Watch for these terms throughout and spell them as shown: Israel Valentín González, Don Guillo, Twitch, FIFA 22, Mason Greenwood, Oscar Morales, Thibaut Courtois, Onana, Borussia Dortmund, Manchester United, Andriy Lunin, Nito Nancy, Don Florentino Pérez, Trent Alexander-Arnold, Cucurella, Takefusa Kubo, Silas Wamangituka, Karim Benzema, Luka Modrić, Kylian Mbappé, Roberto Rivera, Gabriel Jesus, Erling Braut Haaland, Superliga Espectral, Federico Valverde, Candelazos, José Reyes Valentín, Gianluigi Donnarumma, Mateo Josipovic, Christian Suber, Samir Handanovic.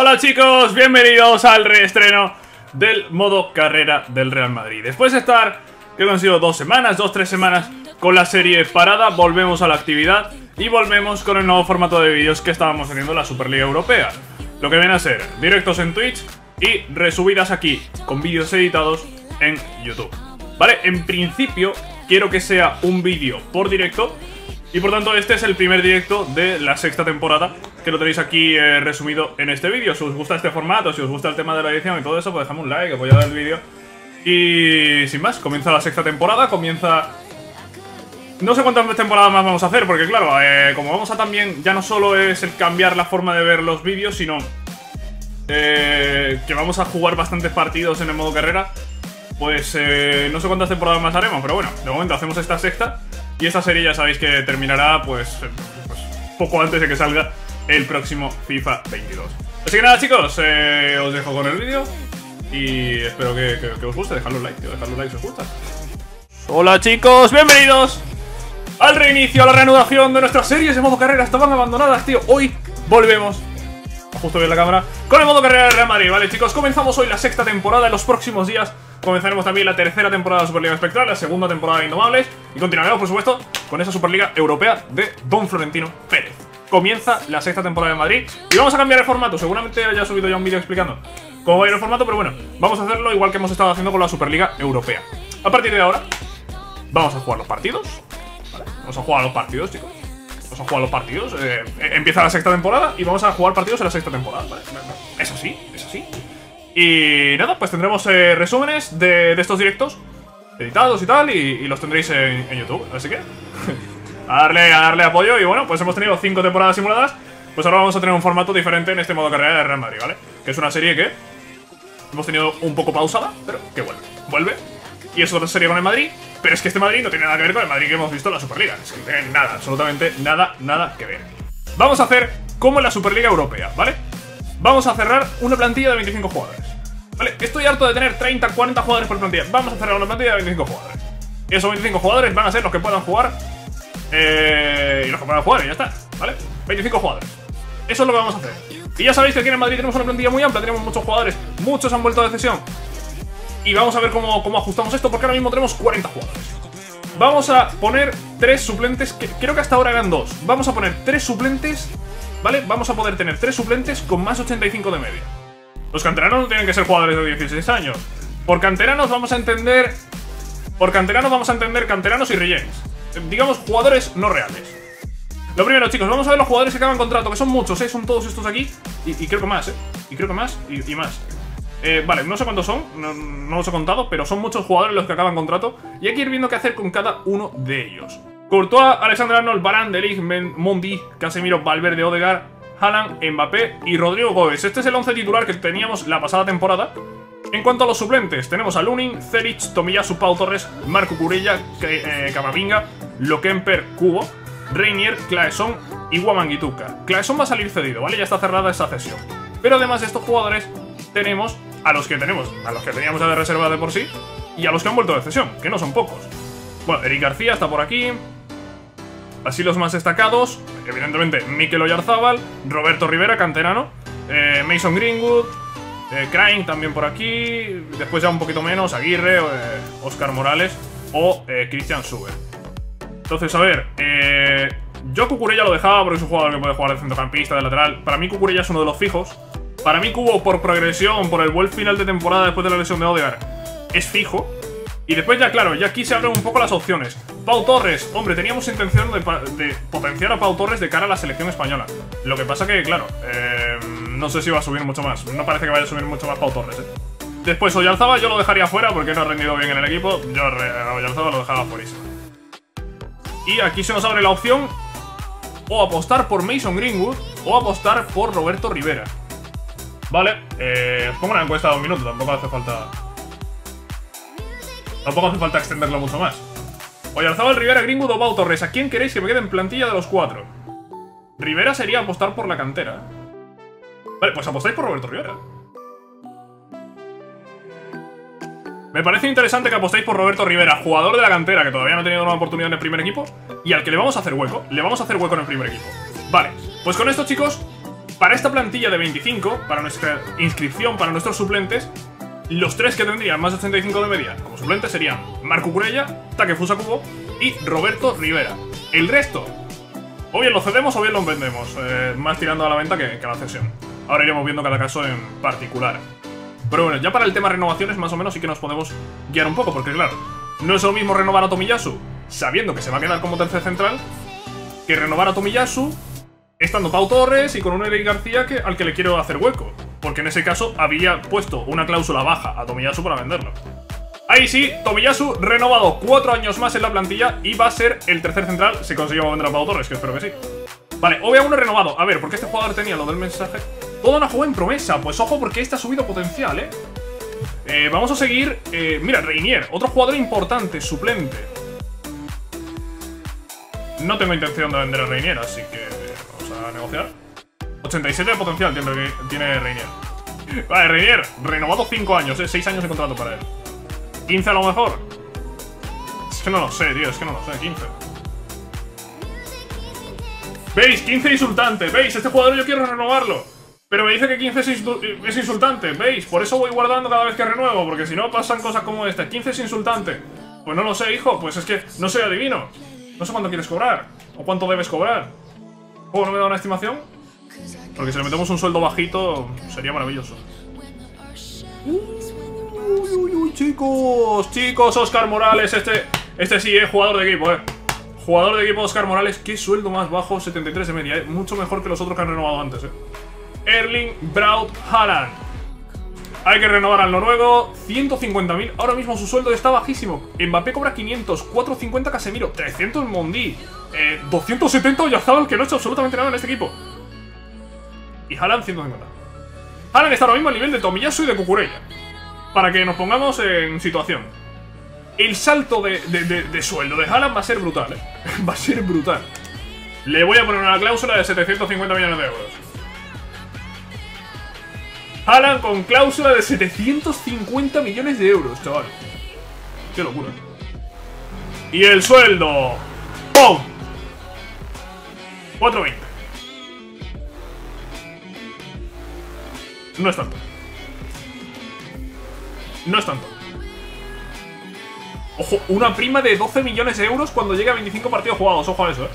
Hola chicos, bienvenidos al reestreno del modo carrera del Real Madrid. Después de estar, creo que han sido dos, tres semanas con la serie parada, volvemos a la actividad y volvemos con el nuevo formato de vídeos que estábamos teniendo en la Superliga Europea. Lo que viene a ser directos en Twitch y resubidas aquí con vídeos editados en YouTube. Vale, en principio quiero que sea un vídeo por directo y por tanto este es el primer directo de la sexta temporada que lo tenéis aquí resumido en este vídeo. Si os gusta este formato, si os gusta el tema de la edición y todo eso, pues dejadme un like, apoyad el vídeo. Y sin más, comienza la sexta temporada, comienza... No sé cuántas temporadas más vamos a hacer, porque claro, como vamos a también, ya no solo es el cambiar la forma de ver los vídeos, sino que vamos a jugar bastantes partidos en el modo carrera. Pues no sé cuántas temporadas más haremos, pero bueno, de momento hacemos esta sexta. Y esta serie ya sabéis que terminará pues poco antes de que salga el próximo FIFA 22. Así que nada chicos, os dejo con el vídeo y espero que os guste. Dejadle un like, tío, dejadle un like si os gusta. Hola chicos, bienvenidos al reinicio, a la reanudación de nuestras series de modo carrera. Estaban abandonadas, tío. Hoy volvemos, justo bien la cámara, con el modo carrera de Real Madrid, ¿vale chicos? Comenzamos hoy la sexta temporada. En los próximos días comenzaremos también la tercera temporada de la Superliga Espectral, la segunda temporada de Indomables y continuaremos, por supuesto, con esa Superliga Europea de Don Florentino Pérez. Comienza la sexta temporada de Madrid y vamos a cambiar el formato. Seguramente haya subido ya un vídeo explicando cómo va a ir el formato, pero bueno, vamos a hacerlo igual que hemos estado haciendo con la Superliga Europea. A partir de ahora, vamos a jugar los partidos. Vamos a jugar a los partidos, chicos. Vamos a jugar a los partidos. Empieza la sexta temporada y vamos a jugar partidos en la sexta temporada, ¿vale? Eso sí, eso sí. Y nada, pues tendremos resúmenes de estos directos editados y tal, y los tendréis en YouTube. Así que a darle apoyo. Y bueno, pues hemos tenido 5 temporadas simuladas. Pues ahora vamos a tener un formato diferente en este modo carrera de Real Madrid, ¿vale? Que es una serie que hemos tenido un poco pausada, pero que vuelve. Vuelve. Y es otra serie con el Madrid. Pero es que este Madrid no tiene nada que ver con el Madrid que hemos visto en la Superliga. Es que no tiene nada, absolutamente nada, nada que ver. Vamos a hacer como en la Superliga Europea, ¿vale? Vamos a cerrar una plantilla de 25 jugadores. Vale, estoy harto de tener 30, 40 jugadores por plantilla. Vamos a cerrar una plantilla de 25 jugadores. Esos 25 jugadores van a ser los que puedan jugar y los que puedan jugar y ya está, ¿vale? 25 jugadores. Eso es lo que vamos a hacer. Y ya sabéis que aquí en Madrid tenemos una plantilla muy amplia. Tenemos muchos jugadores, muchos han vuelto de cesión. Y vamos a ver cómo ajustamos esto, porque ahora mismo tenemos 40 jugadores. Vamos a poner 3 suplentes, que creo que hasta ahora eran 2. Vamos a poner 3 suplentes, ¿vale? Vamos a poder tener 3 suplentes con más 85 de media. Los canteranos no tienen que ser jugadores de 16 años. Por canteranos vamos a entender... canteranos y rellenos. Digamos, jugadores no reales. Lo primero, chicos, vamos a ver los jugadores que acaban contrato, que son muchos, ¿eh? Son todos estos aquí. Y creo que más, ¿eh? Y creo que más, y más. Vale, no sé cuántos son, no los he contado, pero son muchos jugadores los que acaban contrato. Y hay que ir viendo qué hacer con cada uno de ellos. Courtois, Alexander-Arnold, Varane, De Ligt, Mendy, Casemiro, Valverde, Ødegaard, Haaland, Mbappé y Rodrigo Gómez. Este es el 11 titular que teníamos la pasada temporada. En cuanto a los suplentes, tenemos a Lunin, Ceric, Tomiyasu, Pau Torres, Cucurella, Camavinga, Lokemper, Kubo, Reinier, Claesson y Wamangituka. Claesson va a salir cedido, ¿vale? Ya está cerrada esa cesión. Pero además de estos jugadores tenemos a los que teníamos de reserva de por sí y a los que han vuelto de cesión, que no son pocos. Bueno, Eric García está por aquí. Así los más destacados, evidentemente Mikel Oyarzabal, Roberto Rivera, canterano, Mason Greenwood, Crane también por aquí. Después ya un poquito menos, Aguirre, Oscar Morales o Christian Suber. Entonces, a ver, yo Cucurella lo dejaba porque es un jugador que puede jugar de centrocampista, de lateral. Para mí Cucurella es uno de los fijos. Para mí Kubo, por progresión, por el buen final de temporada después de la lesión de Ødegaard, es fijo. Y después ya, claro, ya aquí se abren un poco las opciones. Pau Torres, hombre, teníamos intención de potenciar a Pau Torres de cara a la selección española. Lo que pasa que, claro, no sé si va a subir mucho más. No parece que vaya a subir mucho más Pau Torres, Después Oyarzabal yo lo dejaría fuera porque no ha rendido bien en el equipo. Yo a Oyarzabal lo dejaba fuerísimo. Y aquí se nos abre la opción o apostar por Mason Greenwood o apostar por Roberto Rivera. Vale, os pongo una encuesta de 1 minuto, tampoco hace falta extenderlo mucho más. Oyarzabal, Rivera, Greenwood o Pau Torres, ¿a quién queréis que me quede en plantilla de los 4? Rivera sería apostar por la cantera. Vale, pues apostáis por Roberto Rivera. Me parece interesante que apostéis por Roberto Rivera, jugador de la cantera, que todavía no ha tenido una oportunidad en el primer equipo, y al que le vamos a hacer hueco en el primer equipo. Vale, pues con esto chicos... Para esta plantilla de 25, para nuestra inscripción, para nuestros suplentes, los tres que tendrían más 85 de media como suplentes serían Cucurella, Takefusa Kubo y Roberto Rivera. El resto, o bien lo cedemos o bien lo vendemos, más tirando a la venta que a la cesión. Ahora iremos viendo cada caso en particular. Pero bueno, ya para el tema renovaciones más o menos sí que nos podemos guiar un poco, porque claro, no es lo mismo renovar a Tomiyasu sabiendo que se va a quedar como tercer central que renovar a Tomiyasu estando Pau Torres y con un Eric García al que le quiero hacer hueco, porque en ese caso había puesto una cláusula baja a Tomiyasu para venderlo. Ahí sí, Tomiyasu renovado 4 años más en la plantilla y va a ser el tercer central si conseguimos vender a Pau Torres, que espero que sí. Vale, OB1 renovado. A ver, porque este jugador tenía lo del mensaje. Toda una joven promesa. Pues ojo, porque este ha subido potencial, ¿eh? Vamos a seguir. Mira, Reinier, otro jugador importante, suplente. No tengo intención de vender a Reinier, así que vamos a negociar. 87 de potencial tiene Reinier. Vale, Reinier, renovado 5 años, 6 años de contrato para él. 15 a lo mejor. Es que no lo sé, tío, es que no lo sé, 15. ¿Veis? 15 insultante, ¿veis? Este jugador yo quiero renovarlo, pero me dice que 15 es insultante, ¿veis? Por eso voy guardando cada vez que renuevo, porque si no pasan cosas como esta. 15 es insultante. Pues no lo sé, hijo, pues es que no soy adivino. No sé cuánto quieres cobrar, o cuánto debes cobrar. ¿O no me da una estimación? Porque si le metemos un sueldo bajito, sería maravilloso. Uy, uy, uy, chicos. Chicos, Óscar Morales, este sí, jugador de equipo, Jugador de equipo Óscar Morales, qué sueldo más bajo, 73 de media, mucho mejor que los otros que han renovado antes, Erling Braut Haaland. Hay que renovar al noruego, 150.000, ahora mismo su sueldo está bajísimo. Mbappé cobra 500, 450 Casemiro, 300 Mondi, 270 Oyarzabal, que no ha hecho absolutamente nada en este equipo. Y Haaland, 150. Haaland está ahora mismo al nivel de Tomiyasu y de Cucurella, para que nos pongamos en situación. El salto de sueldo de Haaland va a ser brutal, Va a ser brutal. Le voy a poner una cláusula de 750 millones de euros. Haaland con cláusula de 750 millones de euros, chaval. Qué locura. Y el sueldo. ¡Pum! 4.20. No es tanto. No es tanto. Ojo, una prima de 12 millones de euros cuando llega a 25 partidos jugados. Ojo a eso,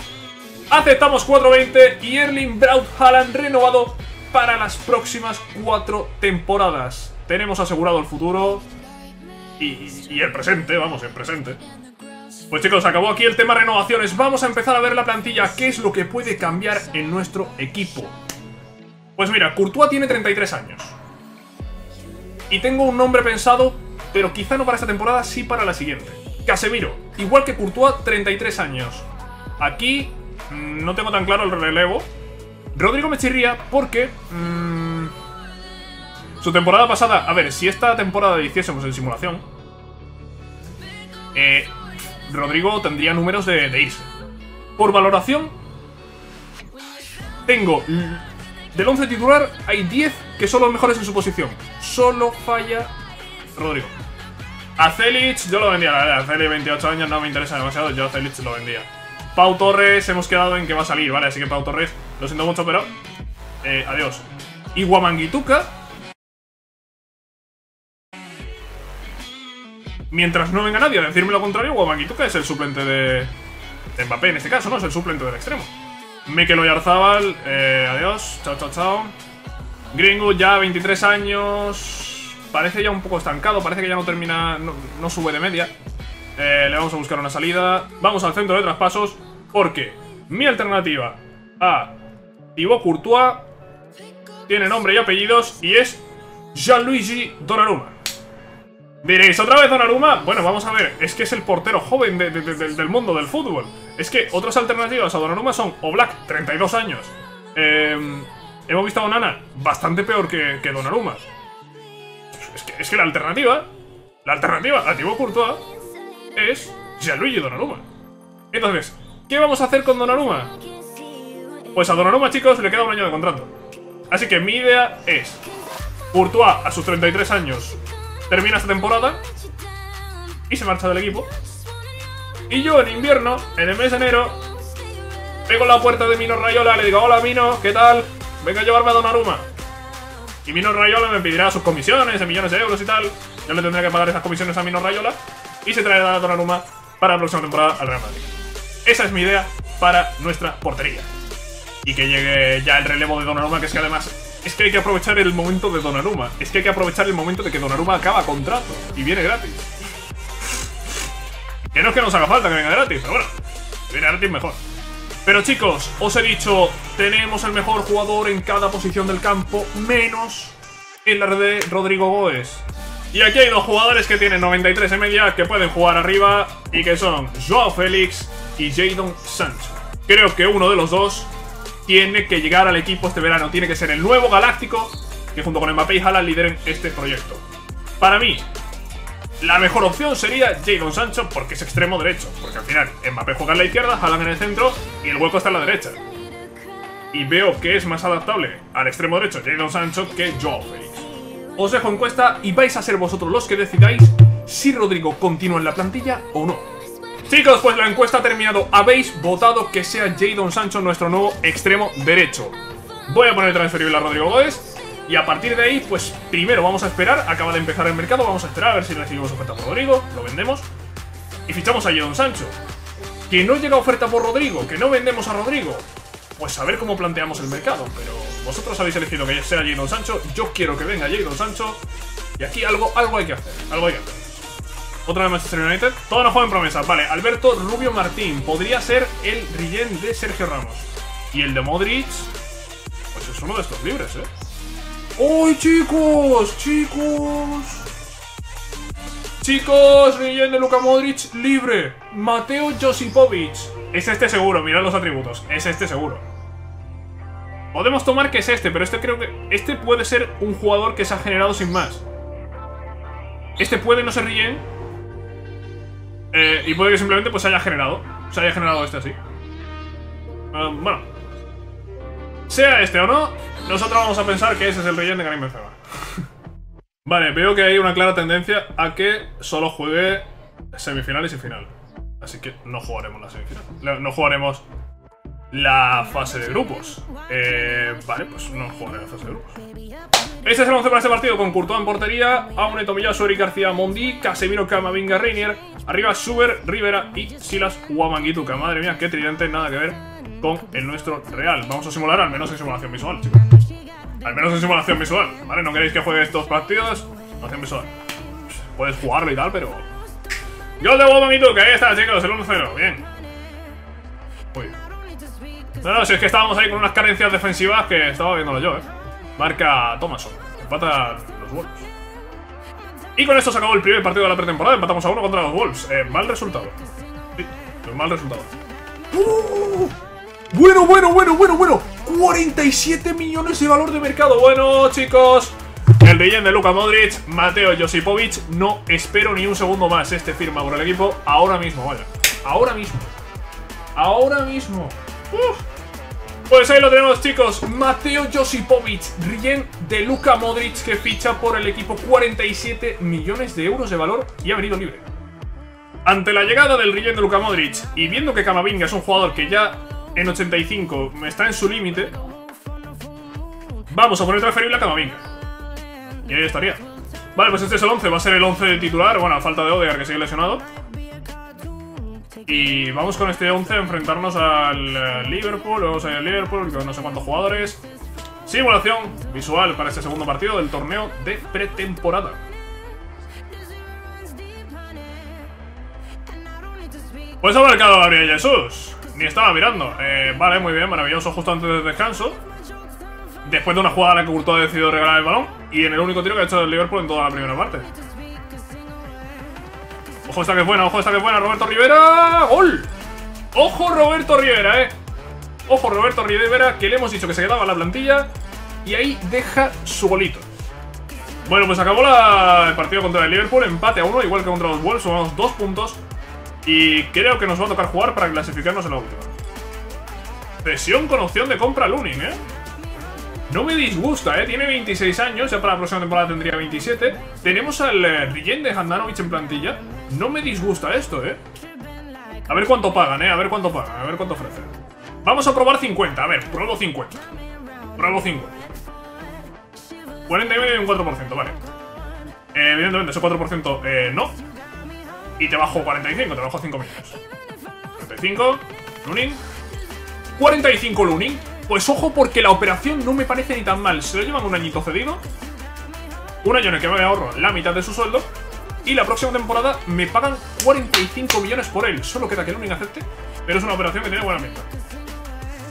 Aceptamos 4.20 y Erling Braut Haaland renovado para las próximas 4 temporadas. Tenemos asegurado el futuro y el presente, vamos, el presente. Pues chicos, acabó aquí el tema renovaciones. Vamos a empezar a ver la plantilla, qué es lo que puede cambiar en nuestro equipo. Pues mira, Courtois tiene 33 años. Y tengo un nombre pensado, pero quizá no para esta temporada, sí para la siguiente. Casemiro, igual que Courtois, 33 años. Aquí no tengo tan claro el relevo. Rodrigo me chirría porque su temporada pasada... A ver, si esta temporada hiciésemos en simulación, Rodrigo tendría números de irse. Por valoración, tengo... Del 11 titular hay 10 que son los mejores en su posición. Solo falla Rodrigo. A Celic yo lo vendía, la verdad. A Celic, 28 años, no me interesa demasiado. Yo a Celic lo vendía. Pau Torres, hemos quedado en que va a salir, ¿vale? Así que Pau Torres, lo siento mucho, pero adiós. Y Guamanguituca, mientras no venga nadie a decirme lo contrario, Guamanguituca es el suplente de Mbappé en este caso, ¿no? Es el suplente del extremo. Mikel Oyarzabal, adiós, chao, chao, chao. Greenwood ya 23 años, parece ya un poco estancado, parece que ya no termina, no sube de media. Le vamos a buscar una salida, vamos al centro de traspasos, porque mi alternativa a Thibaut Courtois tiene nombre y apellidos y es Gianluigi Donnarumma. Diréis, ¿otra vez Donnarumma? Bueno, vamos a ver, es que es el portero joven del mundo del fútbol. Es que otras alternativas a Donnarumma son Oblak, 32 años. Hemos visto a Onana, bastante peor que Donnarumma. Es que la alternativa a Thibaut Courtois es Gianluigi Donnarumma. Entonces, ¿qué vamos a hacer con Donnarumma? Pues a Donnarumma, chicos, le queda un año de contrato. Así que mi idea es Courtois a sus 33 años termina esta temporada y se marcha del equipo. Y yo en invierno, en el mes de enero, pego la puerta de Mino Raiola, le digo: hola Mino, ¿qué tal? vengo a llevarme a Donnarumma. Y Mino Raiola me pedirá sus comisiones de millones de euros y tal. Yo le tendré que pagar esas comisiones a Mino Raiola y se traerá a Donnarumma para la próxima temporada al Real Madrid. Esa es mi idea para nuestra portería. Y que llegue ya el relevo de Donnarumma, que es que además es que hay que aprovechar el momento de Donnarumma. Es que hay que aprovechar el momento de que Donnarumma acaba contrato y viene gratis. Que no es que nos haga falta que venga gratis, pero bueno, que viene gratis mejor. Pero chicos, os he dicho, tenemos el mejor jugador en cada posición del campo, menos en la de Rodrigo Gómez. Y aquí hay dos jugadores que tienen 93 de media, que pueden jugar arriba, y que son Joao Félix y Jadon Sancho. Creo que uno de los dos tiene que llegar al equipo este verano, tiene que ser el nuevo galáctico, que junto con Mbappé y Haaland lideren este proyecto. Para mí, la mejor opción sería Jadon Sancho, porque es extremo derecho. Porque al final Mbappé juega en la izquierda, Haaland en el centro y el hueco está en la derecha. Y veo que es más adaptable al extremo derecho Jadon Sancho que Joao Félix. Os dejo encuesta y vais a ser vosotros los que decidáis si Rodrigo continúa en la plantilla o no. Chicos, pues la encuesta ha terminado. Habéis votado que sea Jadon Sancho nuestro nuevo extremo derecho. Voy a poner transferible a Rodrigo Gómez. Y a partir de ahí, pues primero vamos a esperar. Acaba de empezar el mercado, vamos a esperar a ver si recibimos oferta por Rodrigo, lo vendemos y fichamos a Jadon Sancho. Que no llega oferta por Rodrigo, que no vendemos a Rodrigo, pues a ver cómo planteamos el mercado. Pero vosotros habéis elegido que sea Jadon Sancho. Yo quiero que venga Jadon Sancho. Y aquí algo hay que hacer, algo hay que hacer. Otra vez Manchester United. Toda una joven promesa, vale, Alberto Rubio Martín. Podría ser el Reinier de Sergio Ramos. Y el de Modric, pues es uno de estos libres, eh. ¡Uy, chicos! ¡Chicos! ¡Chicos! Reinier de Luka Modric libre. Mateo Josipovic. Es este seguro, mirad los atributos. Es este seguro. Podemos tomar que es este, pero este creo que... Este puede ser un jugador que se ha generado sin más. Este puede no ser Reinier. Y puede que simplemente pues haya generado. Se haya generado este así. Bueno. Sea este o no... Nosotros vamos a pensar que ese es el Reinier de Karim Benzema. Vale, veo que hay una clara tendencia a que solo juegue semifinales y final. Así que no jugaremos la semifinal. No jugaremos la fase de grupos. Vale, pues no jugaremos la fase de grupos. Este es el 11 para este partido, con Courtois en portería, Aune, Tomiyasu, Eric García, Mondi, Casemiro, Camavinga, Reinier. Arriba Suber, Rivera y Silas Wamangituka. Madre mía, qué tridente, nada que ver con el nuestro Real. Vamos a simular, al menos en simulación visual, chicos. Al menos en simulación visual, ¿vale? No queréis que juegue estos partidos, simulación visual. Puedes jugarlo y tal, pero... Gol de Wamangituka, ahí está, chicos, el 1-0, bien. Uy. No, no, si es que estábamos ahí con unas carencias defensivas que estaba viéndolo yo, eh. Marca Thomason, empata los Wolves. Y con esto se acabó el primer partido de la pretemporada, empatamos a 1 contra los Wolves. Mal resultado. Sí, mal resultado. Bueno, bueno, bueno, bueno, bueno. 47 millones de valor de mercado. Bueno, chicos, el Reinier de Luka Modric, Mateo Josipovic. No espero ni un segundo más. Este firma por el equipo ahora mismo, vaya. Ahora mismo. Ahora mismo. Uf. Pues ahí lo tenemos, chicos. Mateo Josipovic, Reinier de Luka Modric, que ficha por el equipo. 47 millones de euros de valor y ha venido libre. Ante la llegada del Reinier de Luka Modric y viendo que Camavinga es un jugador que ya... En 85 está en su límite. Vamos a poner transferible a Camavinga. Y ahí estaría. Vale, pues este es el 11. Va a ser el 11 de titular. Bueno, a falta de Ødegaard, que sigue lesionado. Y vamos con este 11 a enfrentarnos al Liverpool. Vamos a ir al Liverpool con no sé cuántos jugadores. Simulación visual para este segundo partido del torneo de pretemporada. Pues ha marcado Gabriel Jesús. Ni estaba mirando. Vale, muy bien, maravilloso, justo antes del descanso. Después de una jugada a la que Courtois ha decidido regalar el balón. Y en el único tiro que ha hecho el Liverpool en toda la primera parte. Ojo esta que es buena, ojo esta que es buena. Roberto Rivera. ¡Gol! Ojo Roberto Rivera, eh. Ojo Roberto Rivera, que le hemos dicho que se quedaba en la plantilla. Y ahí deja su golito. Bueno, pues acabó el partido contra el Liverpool. Empate a 1, igual que contra los Wolves. Sumamos 2 puntos. Y creo que nos va a tocar jugar para clasificarnos en la última. Cesión con opción de compra Lunin, ¿eh? No me disgusta, ¿eh? Tiene 26 años, ya para la próxima temporada tendría 27. Tenemos al Reinier de Handanovic en plantilla. No me disgusta esto, ¿eh? A ver cuánto pagan, ¿eh? A ver cuánto pagan, a ver cuánto ofrecen. Vamos a probar 50, a ver, pruebo 50. Bravo 5. 49 y un 4%, vale. Evidentemente, ese 4% no. Y te bajo 45, te bajo 5 millones. 45, Lunin. 45 Lunin. Pues ojo, porque la operación no me parece ni tan mal. Se lo llevan un añito cedido. Un año en el que me ahorro la mitad de su sueldo. Y la próxima temporada me pagan 45 millones por él. Solo queda que Lunin acepte. Pero es una operación que tiene buena pinta.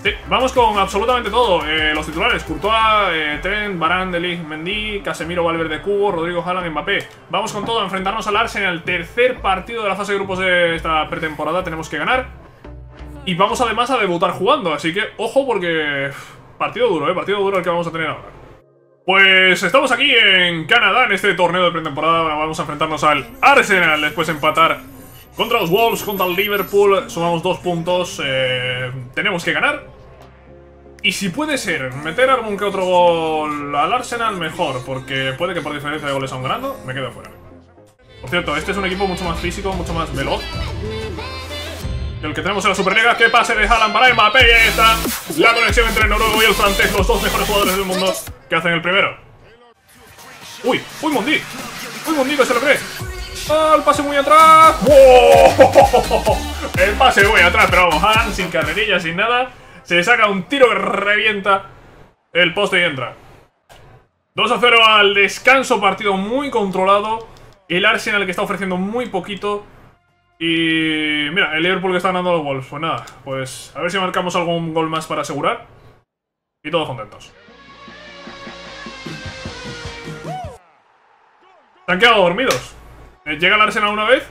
Sí, vamos con absolutamente todo. Los titulares: Courtois, Trent, Varane, Delig, Mendy, Casemiro, Valverde, Kubo, Rodrigo, Haaland, Mbappé. Vamos con todo a enfrentarnos al Arsenal. Tercer partido de la fase de grupos de esta pretemporada. Tenemos que ganar. Y vamos además a debutar jugando. Así que ojo, porque partido duro, partido duro el que vamos a tener ahora. Pues estamos aquí en Canadá, en este torneo de pretemporada. Vamos a enfrentarnos al Arsenal, después empatar contra los Wolves, contra el Liverpool. Sumamos 2 puntos, tenemos que ganar. Y si puede ser meter algún que otro gol al Arsenal, mejor, porque puede que por diferencia de goles aún ganando, me quedo fuera. Por cierto, este es un equipo mucho más físico, mucho más veloz que el que tenemos en la Superliga. Que pase de Haaland para Mbappé, y ahí está la conexión entre el noruego y el francés, los dos mejores jugadores del mundo. ¿Qué hacen el primero? ¡Uy! ¡Uy, Mondi! ¡Uy, Mondi, que se lo cree! ¡Ah, el pase muy atrás! ¡Wow! El pase muy atrás, pero vamos, Haaland sin carrerilla, sin nada. Se saca un tiro que revienta el poste y entra. 2-0 al descanso, partido muy controlado. El Arsenal que está ofreciendo muy poquito. Y mira, el Liverpool que está ganando a los Wolves. Pues nada, pues a ver si marcamos algún gol más para asegurar. Y todos contentos. Se han quedado dormidos. Llega el Arsenal una vez.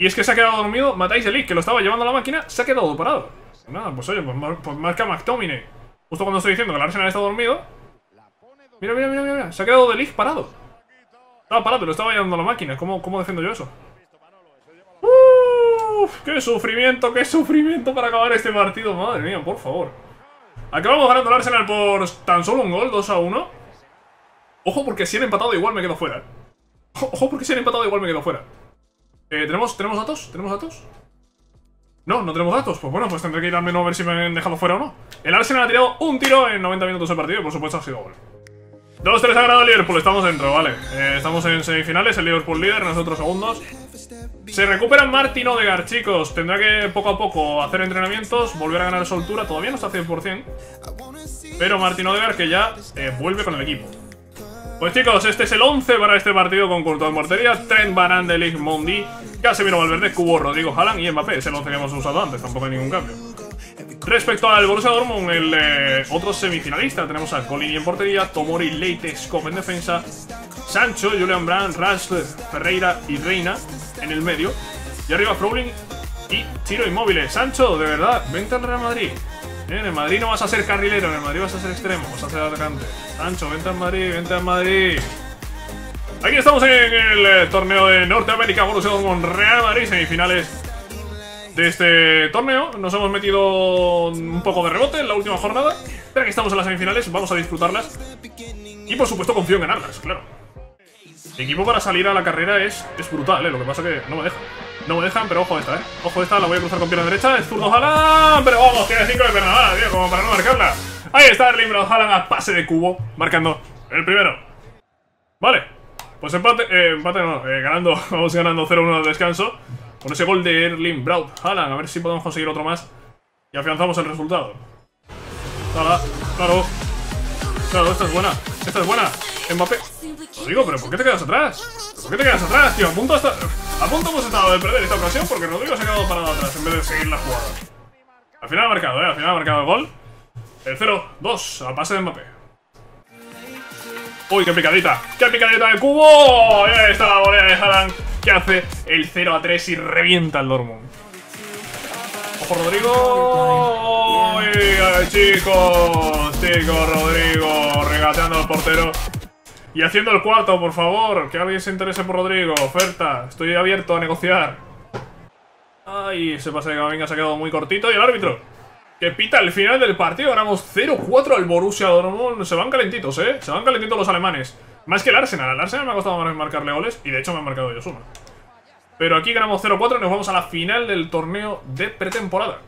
Y es que se ha quedado dormido. Matáis el League, que lo estaba llevando a la máquina. Se ha quedado parado. Nada, pues oye, pues marca McTominay. Justo cuando estoy diciendo que el Arsenal está dormido. Mira, mira, mira, mira. Se ha quedado de League parado. Estaba parado, lo estaba llevando a la máquina. ¿Cómo defiendo yo eso? ¡Uff! Qué sufrimiento para acabar este partido! Madre mía, por favor. Acabamos ganando el Arsenal por tan solo un gol, 2-1. Ojo, porque si han empatado igual me quedo fuera. Ojo, porque si han empatado igual me quedo fuera. ¿Tenemos datos? ¿Tenemos datos? No, no tenemos datos. Pues bueno, pues tendré que ir al menú a ver si me han dejado fuera o no. El Arsenal ha tirado un tiro en 90 minutos del partido y por supuesto ha sido gol. 2-3 ha ganado el Liverpool, estamos dentro, vale. Estamos en semifinales, el Liverpool líder, nosotros segundos. Se recupera Martín Ødegaard, chicos. Tendrá que poco a poco hacer entrenamientos, volver a ganar soltura. Todavía no está al 100%, pero Martín Ødegaard que ya vuelve con el equipo. Pues chicos, este es el 11 para este partido con Courtois en portería, Trent, Varane, De Ligt, Mondi, Casemiro, Valverde, Kubo, Rodrigo, Haaland y Mbappé. Es el 11 que hemos usado antes, tampoco hay ningún cambio. Respecto al Borussia Dortmund, el otro semifinalista, tenemos a Colini en portería, Tomori, Leite, Skop en defensa, Sancho, Julian Brand, Rashford, Ferreira y Reina en el medio. Y arriba Froling y Ciro Immobile. Sancho, de verdad, vente al Real Madrid. En el Madrid no vas a ser carrilero, en el Madrid vas a ser extremo, vas a ser atacante. Sancho, vente al Madrid, vente al Madrid. Aquí estamos en el torneo de Norteamérica, Borussia Dortmund con Real Madrid, semifinales de este torneo. Nos hemos metido un poco de rebote en la última jornada, pero aquí estamos en las semifinales, vamos a disfrutarlas. Y por supuesto confío en ganarlas, claro. El equipo para salir a la carrera es brutal, lo que pasa que no me dejan. No me dejan, pero ojo a esta, Ojo a esta, la voy a cruzar con pierna derecha. Es zurdo Haaland, pero vamos, tiene 5 de pernada, tío, como para no marcarla. Ahí está Erling Braut Haaland a pase de Kubo, marcando el primero. Vale, pues empate no, ganando, vamos ganando 0-1 al descanso. Con ese gol de Erling Braut Haaland, a ver si podemos conseguir otro más y afianzamos el resultado. Hala, claro. Claro, esta es buena, Mbappé. Lo digo, pero ¿por qué te quedas atrás? ¿Por qué te quedas atrás, tío? A punto hemos estado de perder esta ocasión porque Rodrigo se ha quedado parado atrás en vez de seguir la jugada. Al final ha marcado, al final ha marcado el gol. El 0-2 a pase de Mbappé. ¡Uy, qué picadita! ¡Qué picadita de Kubo! Ahí está la volea de Haaland, que hace el 0-3 y revienta el Dortmund. ¡Ojo, Rodrigo! ¡Uy, chicos! ¡Chicos, Rodrigo! Regateando al portero. Y haciendo el cuarto, por favor. Que alguien se interese por Rodrigo. Oferta. Estoy abierto a negociar. Ay, ese pase de Camavinga se ha quedado muy cortito. Y el árbitro, que pita el final del partido. Ganamos 0-4 al Borussia Dortmund. Se van calentitos, Se van calentitos los alemanes. Más que el Arsenal. Al Arsenal me ha costado más marcarle goles. Y de hecho me han marcado ellos uno. Pero aquí ganamos 0-4 y nos vamos a la final del torneo de pretemporada.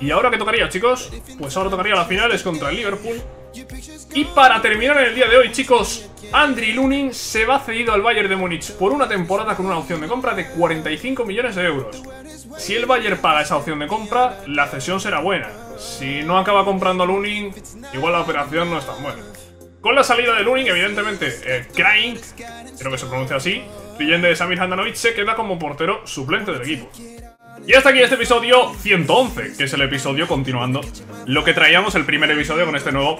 ¿Y ahora qué tocaría, chicos? Pues ahora tocaría las finales contra el Liverpool Y para terminar en el día de hoy, chicos, Andriy Lunin se va cedido al Bayern de Múnich por una temporada con una opción de compra de 45 millones de euros. Si el Bayern paga esa opción de compra, la cesión será buena. Si no acaba comprando a Lunin, igual la operación no es tan buena. Con la salida de Lunin, evidentemente, Kraink, creo que se pronuncia así, leyenda de Samir Handanovic, se queda como portero suplente del equipo. Y hasta aquí este episodio 111, que es el episodio continuando lo que traíamos el primer episodio con este nuevo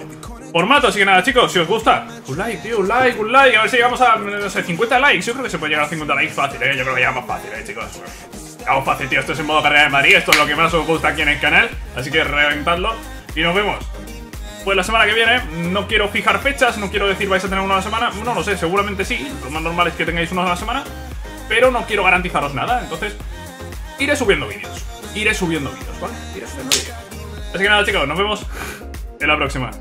formato. Así que nada, chicos, si os gusta, un like, tío, un like. A ver si llegamos a, no sé, 50 likes. Yo creo que se puede llegar a 50 likes fácil, yo creo que llegamos fácil, chicos. Llegamos fácil, tío. Esto es en modo carrera de Madrid. Esto es lo que más os gusta aquí en el canal. Así que reventadlo y nos vemos. Pues la semana que viene, no quiero fijar fechas, no quiero decir vais a tener una a la semana. No lo sé, seguramente sí. Lo más normal es que tengáis una a la semana, pero no quiero garantizaros nada. Entonces iré subiendo vídeos. ¿Vale? Así que nada, chicos, nos vemos en la próxima.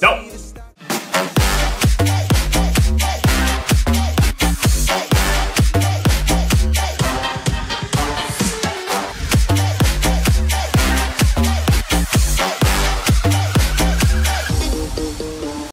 ¡Chao!